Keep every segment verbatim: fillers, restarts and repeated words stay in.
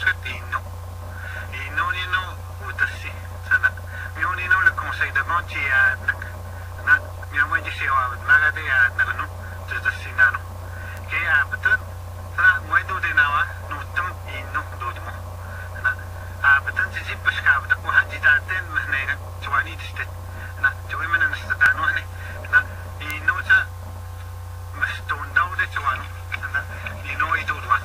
serait Hénon. Hénon, Hénon, où t'as-tu? Ça n'a. Hénon, Hénon, le conseil de vente, il y a Adnak. N'a. N'a moins d'ici, on va maradé à Adnak, non? C'est de Sinano. Qu'est-ce qu'il y a à Baton? Ça n'a moins d'autres nawa, nous t'en, Hénon, d'autres mots. N'a. À Baton, c'est si peu scab, t'as quoi, dit à Athènes, mais n'a. Tu vois, ni d'isté. N'a. Tu vois, maintenant, c'est à nous, n'est. N'a. Hénon, ça. Mais ton d'eau, d'être toi, non? N'a. Hénon, il d'autre, ouais.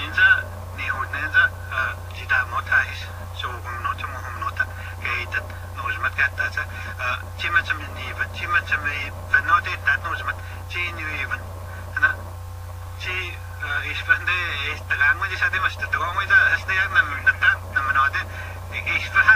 Ninja, ni hudne When we should have got a boat, it does not, I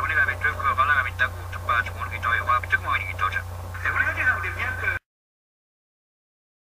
only have a joke of a lot of